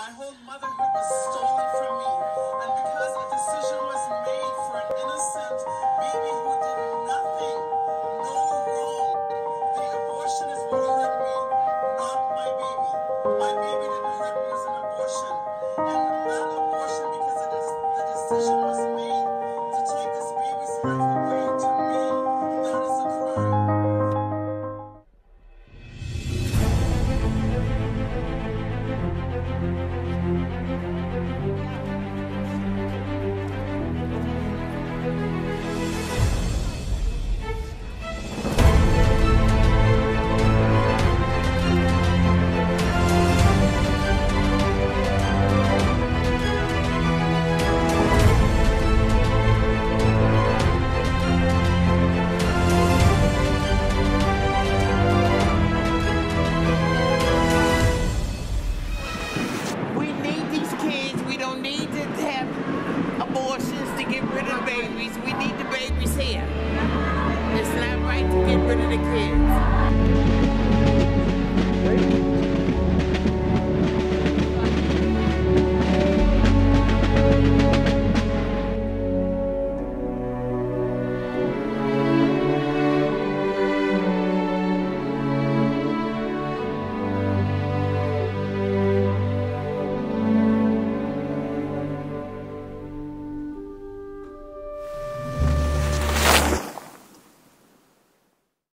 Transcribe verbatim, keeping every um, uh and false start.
my whole motherhood was stolen from me. And because a decision was made for an innocent baby who did nothing, no wrong, the abortionist would hurt me, not my baby. My baby didn't hurt me, it was an abortion. And